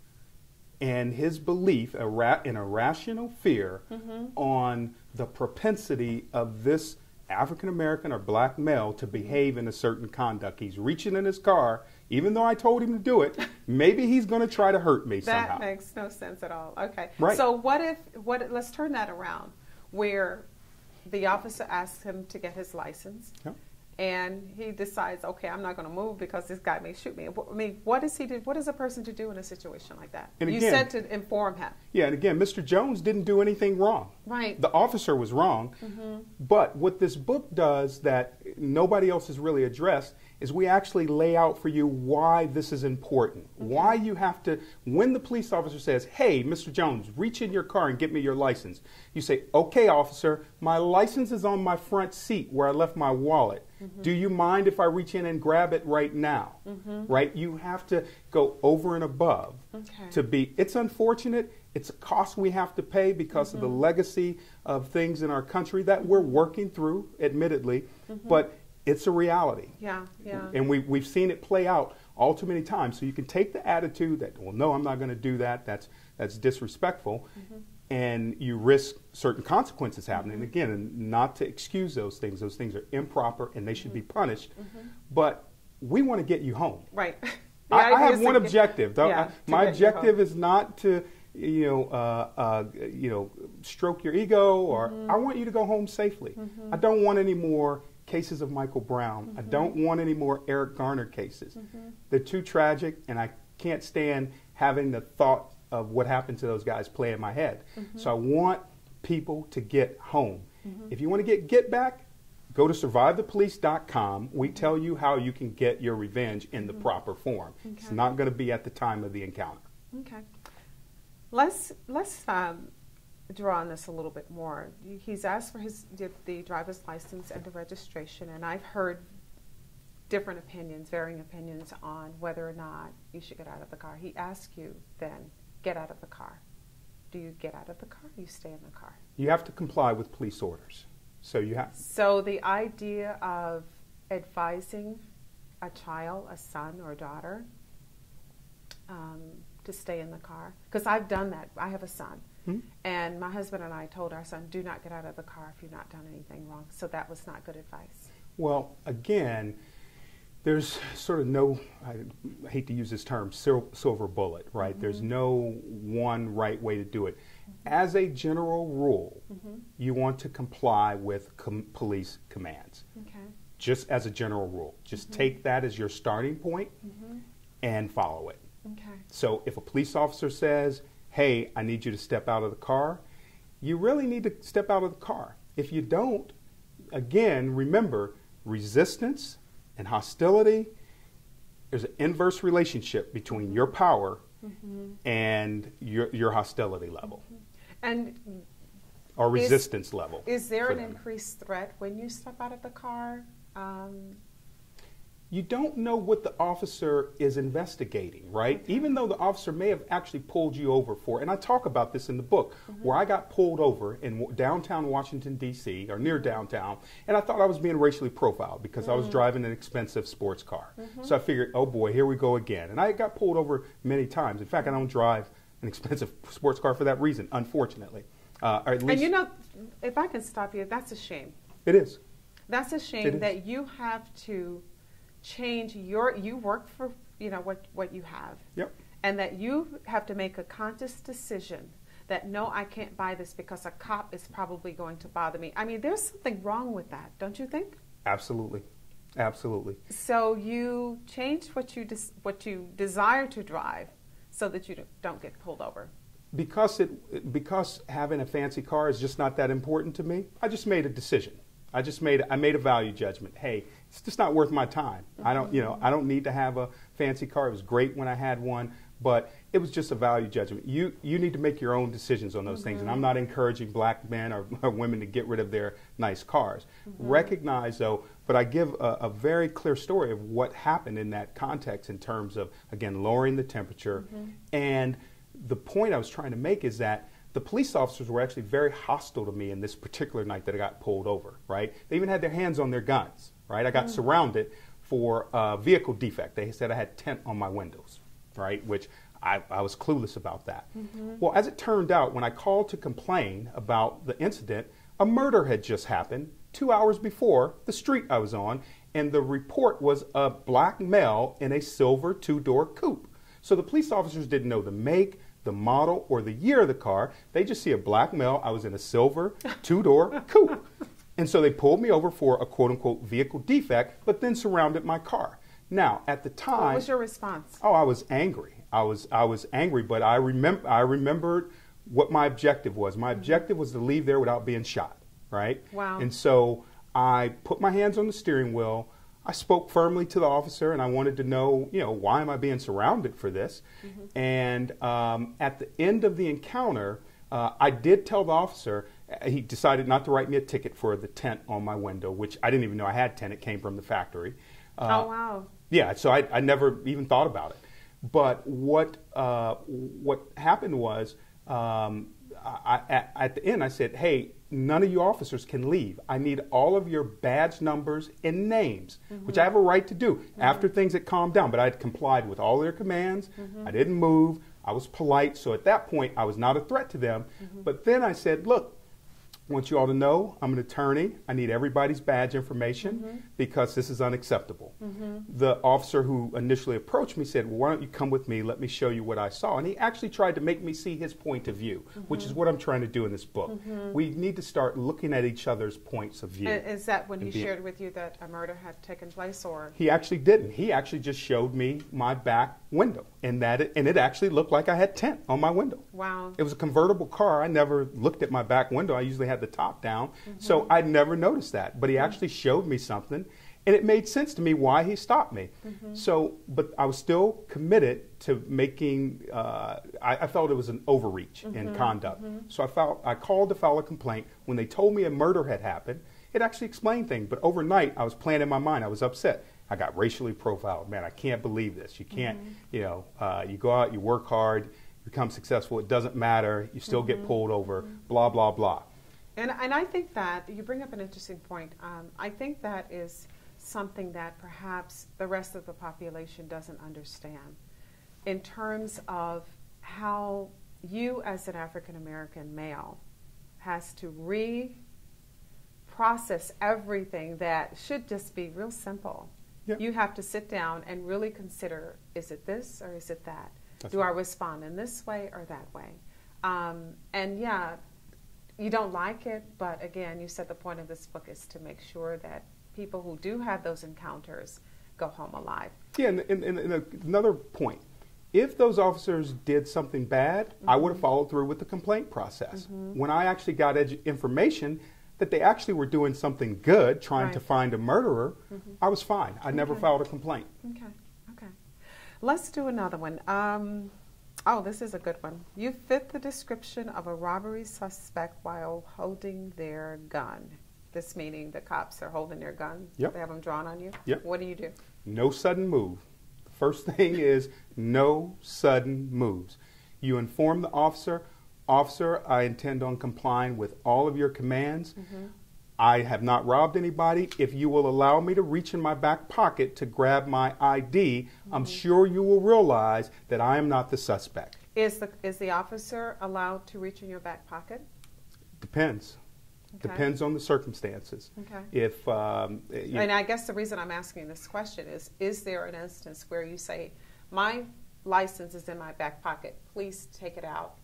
And his belief in a rational fear mm-hmm. on the propensity of this African-American or black male to behave in a certain conduct. He's reaching in his car, even though I told him to do it, maybe he's going to try to hurt me somehow. That makes no sense at all. Okay. Right. So let's turn that around, where the officer asks him to get his license. Yep. And he decides, okay, I'm not going to move because this guy may shoot me. I mean, what is a person to do in a situation like that? And again, you said to inform him. Yeah, and again, Mr. Jones didn't do anything wrong. Right. The officer was wrong. Mm-hmm. But what this book does that nobody else has really addressed is we actually lay out for you why this is important. Mm-hmm. Why you have to, when the police officer says, hey, Mr. Jones, reach in your car and get me your license. You say, okay, officer, my license is on my front seat where I left my wallet. Mm-hmm. Do you mind if I reach in and grab it right now? Mm-hmm. Right? You have to go over and above to be, it's unfortunate. It's a cost we have to pay because mm-hmm. of the legacy of things in our country that we're working through, admittedly, mm-hmm. but it's a reality. Yeah, yeah. And we've seen it play out all too many times. So you can take the attitude that, well, no, I'm not going to do that. That's disrespectful. Mm-hmm. And you risk certain consequences happening. Mm-hmm. Again, and not to excuse those things. Those things are improper and they should mm-hmm. be punished. Mm-hmm. But we want to get you home. Right. I have one objective. My objective is not to stroke your ego, or mm-hmm. I want you to go home safely. Mm-hmm. I don't want any more cases of Michael Brown. Mm-hmm. I don't want any more Eric Garner cases. Mm-hmm. They're too tragic, and I can't stand having the thought of what happened to those guys play in my head. Mm-hmm. So I want people to get home. Mm-hmm. If you want to get back, go to survivethepolice.com. We tell you how you can get your revenge in the mm-hmm. proper form. Okay. It's not going to be at the time of the encounter. Okay. Let's draw on this a little bit more. He's asked for the driver's license and the registration, and I've heard different opinions, varying opinions on whether or not you should get out of the car. He asks you then, get out of the car. Do you get out of the car? You stay in the car. You have to comply with police orders. So the idea of advising a child, a son or daughter, to stay in the car, because I've done that. I have a son. Mm-hmm. And my husband and I told our son, do not get out of the car if you've not done anything wrong. So that was not good advice. Well, again, there's sort of no, I hate to use this term, silver bullet, right? Mm-hmm. There's no one right way to do it. Mm-hmm. As a general rule, mm-hmm. you want to comply with police commands. Okay. Just as a general rule. Just mm-hmm. take that as your starting point mm-hmm. and follow it. Okay. So if a police officer says, hey, I need you to step out of the car, you really need to step out of the car. If you don't, again, remember, resistance and hostility there's an inverse relationship between your power and your hostility level. And or resistance level. Is there an increased threat when you step out of the car? You don't know what the officer is investigating, right? Even though the officer may have actually pulled you over for, and I talk about this in the book, where I got pulled over in downtown Washington, D.C., or near downtown, and I thought I was being racially profiled because I was driving an expensive sports car. So I figured, oh boy, here we go again. And I got pulled over many times. In fact, I don't drive an expensive sports car for that reason, unfortunately. Or at least, and you know, if I can stop you, that's a shame. It is. That's a shame that you have to change your, you work for, you know, what you have. Yep. And that you have to make a conscious decision that, no, I can't buy this because a cop is probably going to bother me. I mean, there's something wrong with that, don't you think? Absolutely. Absolutely. So you change what you desire to drive so that you don't get pulled over. Because having a fancy car is just not that important to me, I just made a decision. I made a value judgment. Hey, it's just not worth my time. I don't need to have a fancy car. It was great when I had one, but it was just a value judgment. You need to make your own decisions on those things, and I'm not encouraging black men or women to get rid of their nice cars. Recognize, though, but I give a very clear story of what happened in that context in terms of, again, lowering the temperature. And the point I was trying to make is that the police officers were actually very hostile to me in this particular night that I got pulled over, right? They even had their hands on their guns, right? I got surrounded for a vehicle defect. They said I had tint on my windows, right? Which I was clueless about that. Well, as it turned out, when I called to complain about the incident, a murder had just happened 2 hours before, the street I was on, and the report was a black male in a silver two-door coupe. So the police officers didn't know the make, the model, or the year of the car. They just see a black male. I was in a silver two-door coupe. And so they pulled me over for a quote-unquote vehicle defect, but then surrounded my car. Now, at the time... What was your response? Oh, I was angry. I was angry, but I remembered what my objective was. My objective was to leave there without being shot, right? Wow. And so I put my hands on the steering wheel. I spoke firmly to the officer, and I wanted to know, you know, why am I being surrounded for this? And at the end of the encounter, I did tell the officer, he decided not to write me a ticket for the tint on my window, which I didn't even know I had tint. It came from the factory. Oh, wow. Yeah, so I never even thought about it. But what happened was, at the end, I said, hey, none of you officers can leave. I need all of your badge numbers and names, which I have a right to do. After things had calmed down, but I had complied with all their commands. I didn't move. I was polite. So at that point, I was not a threat to them. But then I said, look, I want you all to know I'm an attorney. I need everybody's badge information because this is unacceptable. The officer who initially approached me said, well, why don't you come with me? Let me show you what I saw. And he actually tried to make me see his point of view, which is what I'm trying to do in this book. We need to start looking at each other's points of view. And is that when he shared with you that a murder had taken place? Or he actually didn't. He actually just showed me my back window, and it actually looked like I had tint on my window. Wow. It was a convertible car. I never looked at my back window. I usually had the top down, so I'd never noticed that. But he actually showed me something, and it made sense to me why he stopped me. So, but I was still committed to making, I felt it was an overreach in conduct. So I called to file a complaint. When they told me a murder had happened, it actually explained things, but overnight I was playing in my mind. I was upset. I got racially profiled. Man, I can't believe this. You can't, you know, you go out, you work hard, you become successful. It doesn't matter. You still get pulled over, blah, blah, blah. And I think that you bring up an interesting point. I think that is something that perhaps the rest of the population doesn't understand in terms of how you as an African-American male has to reprocess everything that should just be real simple. You have to sit down and really consider, is it this or is it that? Do I respond in this way or that way? And yeah, you don't like it, but again, you said the point of this book is to make sure that people who do have those encounters go home alive. Yeah, and another point. If those officers did something bad, I would have followed through with the complaint process. When I actually got information that they actually were doing something good, trying to find a murderer, I was fine. I never filed a complaint. Okay, okay. Let's do another one. Oh, this is a good one. You fit the description of a robbery suspect while holding their gun. This meaning the cops are holding their gun. Yep. They have them drawn on you. Yep. What do you do? No sudden move. The first thing is no sudden moves. You inform the officer, "Officer, I intend on complying with all of your commands. Mm-hmm. I have not robbed anybody. If you will allow me to reach in my back pocket to grab my ID, mm-hmm. I'm sure you will realize that I am not the suspect." Is the officer allowed to reach in your back pocket? Depends. Okay. Depends on the circumstances. Okay. If, and I guess the reason I'm asking this question is there an instance where you say, my license is in my back pocket, please take it out?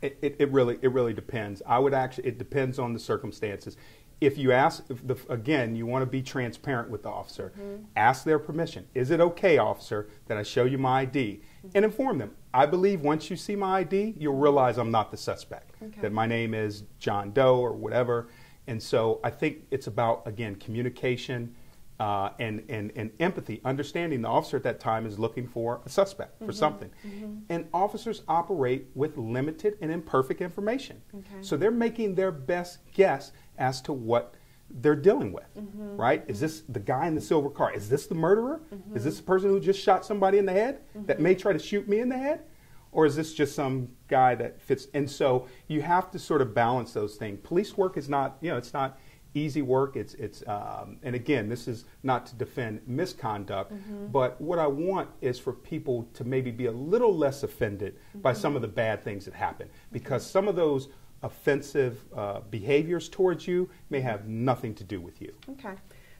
It really depends. It depends on the circumstances. If you ask, again, you want to be transparent with the officer. Mm-hmm. Ask their permission. Is it okay, officer, that I show you my ID? Mm-hmm. And inform them, I believe once you see my ID, you'll realize I'm not the suspect, okay, that my name is John Doe or whatever. And so I think it's about, again, communication and empathy, understanding the officer at that time is looking for a suspect, mm-hmm, for something. Mm-hmm. And officers operate with limited and imperfect information. Okay. So they're making their best guess as to what they're dealing with, mm-hmm, right? Mm-hmm. Is this the guy in the silver car? Is this the murderer? Mm-hmm. Is this the person who just shot somebody in the head, mm-hmm, that may try to shoot me in the head? Or is this just some guy that fits? And so you have to sort of balance those things. Police work is not, you know, it's not easy work. And again, this is not to defend misconduct, mm-hmm, but what I want is for people to maybe be a little less offended, mm-hmm, by some of the bad things that happen, because mm-hmm, some of those offensive behaviors towards you may have nothing to do with you. Okay.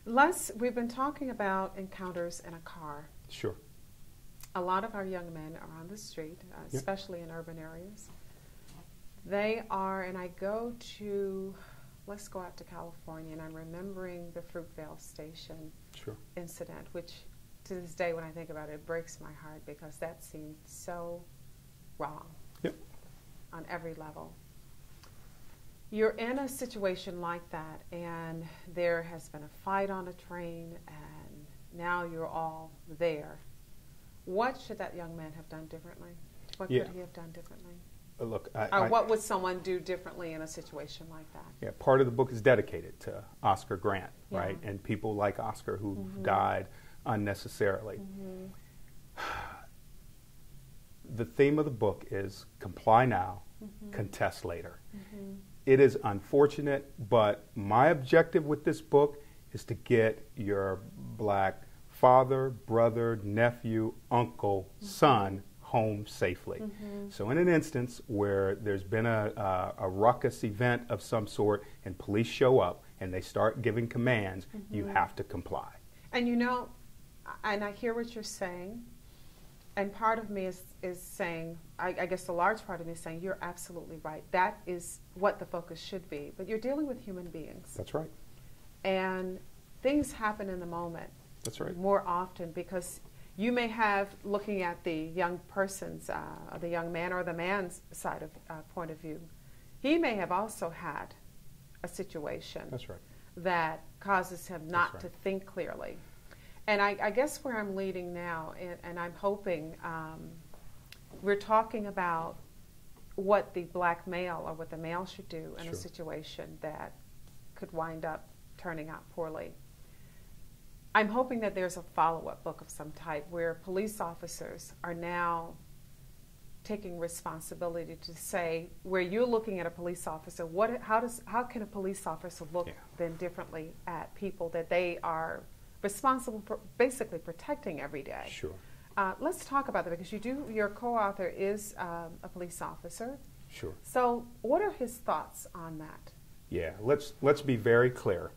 Les, we've been talking about encounters in a car. Sure. A lot of our young men are on the street, especially, yep, in urban areas. They are, and I go to, let's go out to California, and I'm remembering the Fruitvale Station, sure, incident, which to this day when I think about it, it breaks my heart because that seemed so wrong, yep, on every level. You're in a situation like that, and there has been a fight on a train, and now you're all there. What should that young man have done differently? What, yeah, could he have done differently? Look, what would someone do differently in a situation like that? Yeah, part of the book is dedicated to Oscar Grant, yeah, right, and people like Oscar who, mm-hmm, died unnecessarily. Mm-hmm. The theme of the book is comply now, mm-hmm, contest later. Mm-hmm. It is unfortunate, but my objective with this book is to get your black father, brother, nephew, uncle, mm-hmm, son home safely. Mm-hmm. So in an instance where there's been a ruckus event of some sort and police show up and they start giving commands, mm-hmm, you have to comply. And you know, and I hear what you're saying, and part of me is saying, I guess a large part of me is saying, you're absolutely right. That is what the focus should be. But you're dealing with human beings. That's right. And things happen in the moment. That's right. More often, because you may have, looking at the young person's, the young man or the man's side of point of view, he may have also had a situation, that's right, that causes him not, right, to think clearly. And I guess where I'm leading now, and I'm hoping, we're talking about what the black male or what the male should do in, sure, a situation that could wind up turning out poorly. I'm hoping that there's a follow-up book of some type where police officers are now taking responsibility to say, where you're looking at a police officer, how can a police officer look, yeah, then differently at people that they are responsible for basically protecting every day? Sure. Let's talk about that, because your co-author is a police officer. Sure. So what are his thoughts on that? Yeah, let's be very clear.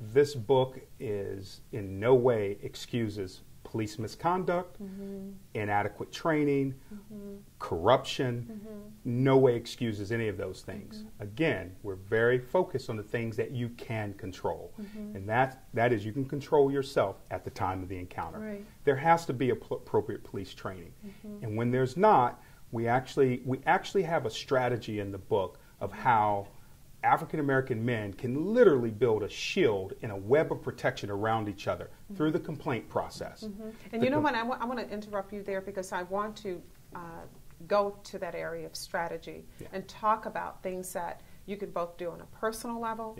This book is in no way excuses police misconduct, mm-hmm, inadequate training, mm-hmm, corruption, mm-hmm, no way excuses any of those things. Mm-hmm. Again, we're very focused on the things that you can control, mm-hmm, and that is, you can control yourself at the time of the encounter. Right. There has to be appropriate police training, mm-hmm, and when there's not, we actually have a strategy in the book of how African-American men can literally build a shield and a web of protection around each other through the complaint process. And you know what, I want to interrupt you there because I want to go to that area of strategy and talk about things that you can both do on a personal level,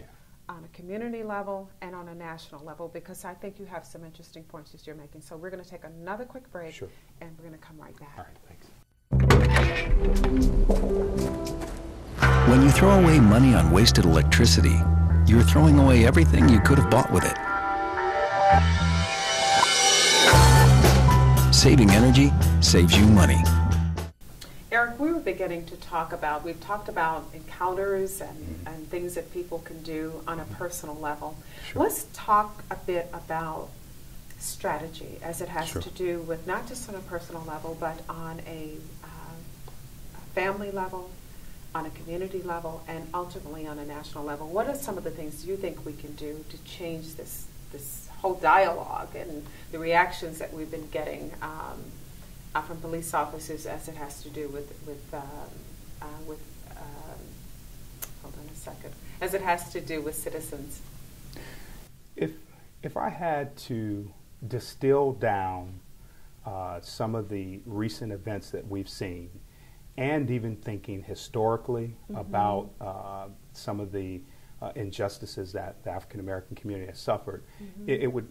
on a community level, and on a national level, because I think you have some interesting points that you're making. So we're going to take another quick break, and we're going to come right back. All right, thanks. When you throw away money on wasted electricity, you're throwing away everything you could have bought with it. Saving energy saves you money. Eric, we were beginning to talk about, we've talked about encounters and things that people can do on a personal level. Let's talk a bit about strategy as it has to do with not just on a personal level, but on a family level, on a community level, and ultimately on a national level. What are some of the things you think we can do to change this whole dialogue and the reactions that we've been getting from police officers as it has to do as it has to do with citizens? If I had to distill down some of the recent events that we've seen, and even thinking historically about some of the injustices that the African American community has suffered,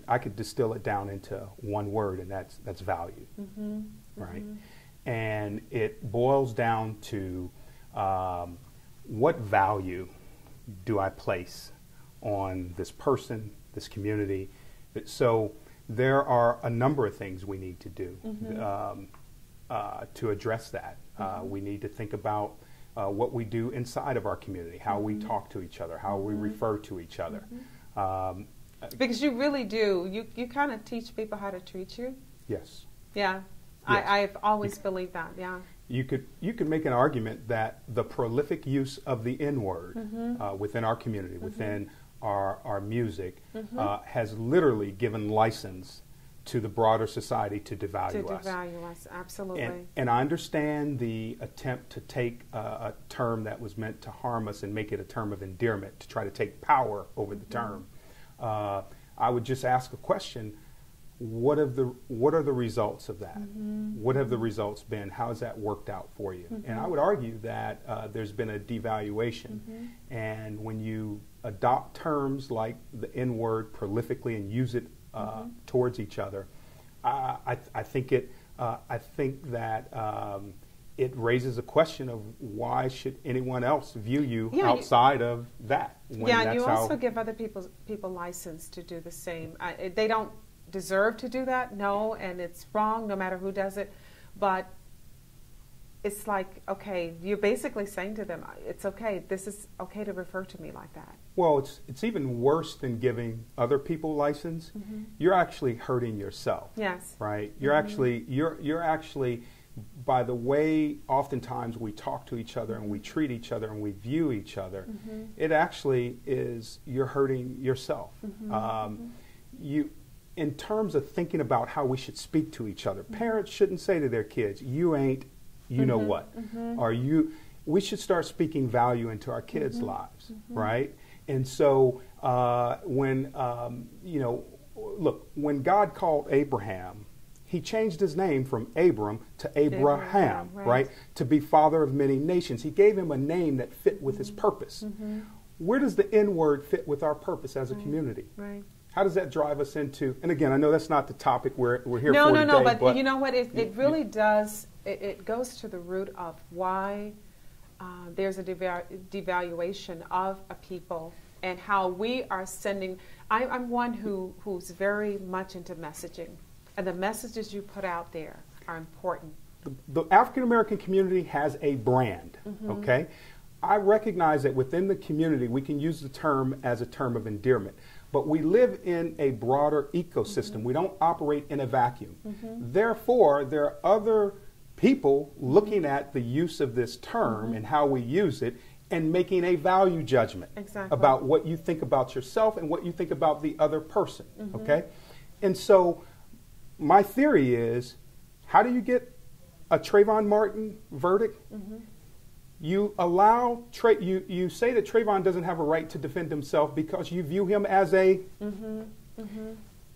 I could distill it down into one word, and that's value, right? And it boils down to what value do I place on this person, this community? So there are a number of things we need to do to address that. We need to think about what we do inside of our community, how we talk to each other, how we refer to each other. Because you really do, you kind of teach people how to treat you. Yes. I've always believed that, You could make an argument that the prolific use of the N-word within our community, within our music, has literally given license to the broader society to devalue us. To devalue us, absolutely. And I understand the attempt to take a term that was meant to harm us and make it a term of endearment, to try to take power over the term. I would just ask a question, what are the results of that? What have the results been? How has that worked out for you? And I would argue that there's been a devaluation. And when you adopt terms like the N-word prolifically and use it towards each other, I think that it raises a question of why should anyone else view you outside of that? You also give other people license to do the same. They don't deserve to do that, and it's wrong no matter who does it, but it's like, okay, you're basically saying to them, it's okay, this is okay to refer to me like that. Well, it's even worse than giving other people license. You're actually hurting yourself. Right? You're actually by the way oftentimes we talk to each other and we treat each other and we view each other, it actually is, you're hurting yourself. In terms of thinking about how we should speak to each other, parents shouldn't say to their kids, you ain't, you know what, or you, we should start speaking value into our kids' lives, right? And so when God called Abraham, he changed his name from Abram to Abraham, right? To be father of many nations. He gave him a name that fit with his purpose. Where does the N-word fit with our purpose as a community? How does that drive us into, and again, I know that's not the topic we're here for today. But you know what, it really goes to the root of why there's a devaluation of a people and how we are sending, I'm one who's very much into messaging, and the messages you put out there are important. The African American community has a brand, okay? I recognize that within the community we can use the term as a term of endearment. But we live in a broader ecosystem. We don't operate in a vacuum. Therefore, there are other people looking at the use of this term and how we use it and making a value judgment about what you think about yourself and what you think about the other person, okay? And so my theory is, how do you get a Trayvon Martin verdict? You allow you say that Trayvon doesn't have a right to defend himself because you view him as a.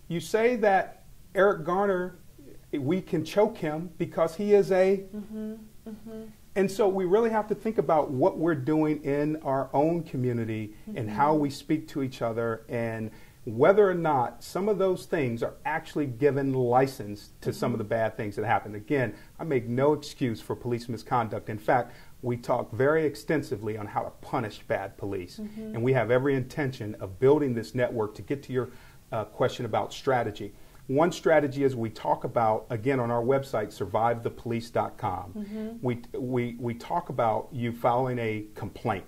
You say that Eric Garner, we can choke him because he is a. And so we really have to think about what we're doing in our own community and how we speak to each other and whether or not some of those things are actually given license to some of the bad things that happen. Again, I make no excuse for police misconduct. In fact, we talk very extensively on how to punish bad police. And we have every intention of building this network to get to your question about strategy. One strategy is we talk about, again, on our website, survivethepolice.com. We talk about you filing a complaint.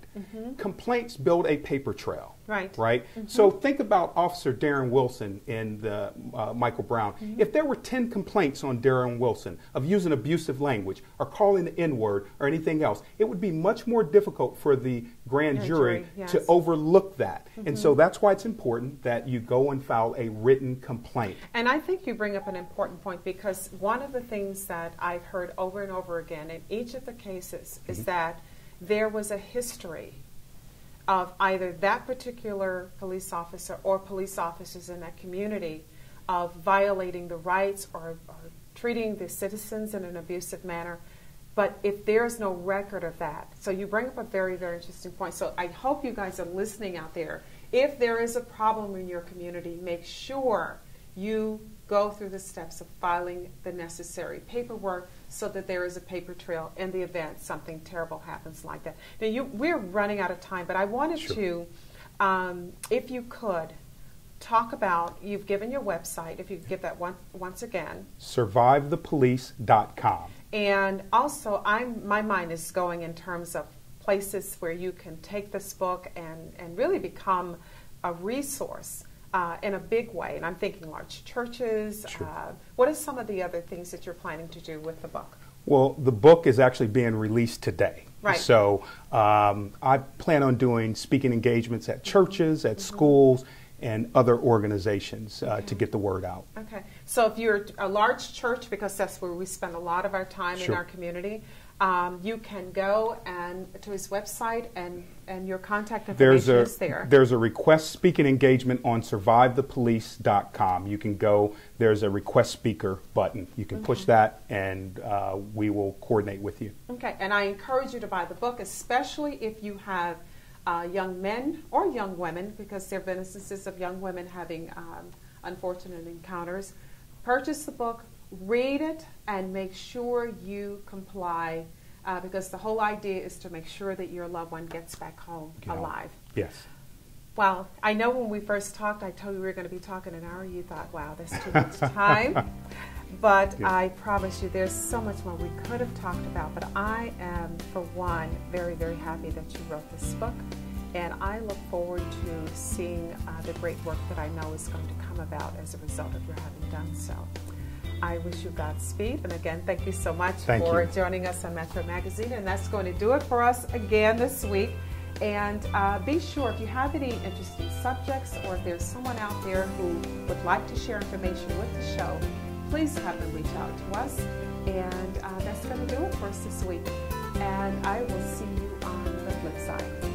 Complaints build a paper trail. Right. So think about Officer Darren Wilson and the, Michael Brown. If there were 10 complaints on Darren Wilson of using abusive language or calling the N-word or anything else, it would be much more difficult for the grand jury to overlook that. And so that's why it's important that you go and file a written complaint. And I think you bring up an important point, because one of the things that I've heard over and over again in each of the cases is that there was a history of either that particular police officer or police officers in that community of violating the rights or treating the citizens in an abusive manner. But if there's no record of that, so you bring up a very, very interesting point. So I hope you guys are listening out there. If there is a problem in your community, make sure you go through the steps of filing the necessary paperwork so that there is a paper trail in the event something terrible happens like that. Now, we're running out of time, but I wanted to, if you could, talk about, you've given your website, if you could give that once again. survivethepolice.com. And also, my mind is going in terms of places where you can take this book and really become a resource in a big way, and I'm thinking large churches. What are some of the other things that you're planning to do with the book? Well, the book is actually being released today. So I plan on doing speaking engagements at churches, at schools, and other organizations to get the word out. So if you're a large church, because that's where we spend a lot of our time in our community, you can go to his website, and your contact information is there. There's a request speaking engagement on survivethepolice.com. You can go, there's a request speaker button. You can push that, and we will coordinate with you. And I encourage you to buy the book, especially if you have young men or young women, because there have been instances of young women having unfortunate encounters. Purchase the book. Read it and make sure you comply, because the whole idea is to make sure that your loved one gets back home alive. Well, I know when we first talked, I told you we were going to be talking an hour. You thought, wow, that's too much time. But I promise you there's so much more we could have talked about. But I am, for one, very, very happy that you wrote this book. And I look forward to seeing the great work that I know is going to come about as a result of your having done so. I wish you Godspeed, and again, thank you so much for joining us on Metro Magazine, and that's going to do it for us again this week. And be sure, if you have any interesting subjects, or if there's someone out there who would like to share information with the show, please have them reach out to us. And that's going to do it for us this week, and I will see you on the flip side.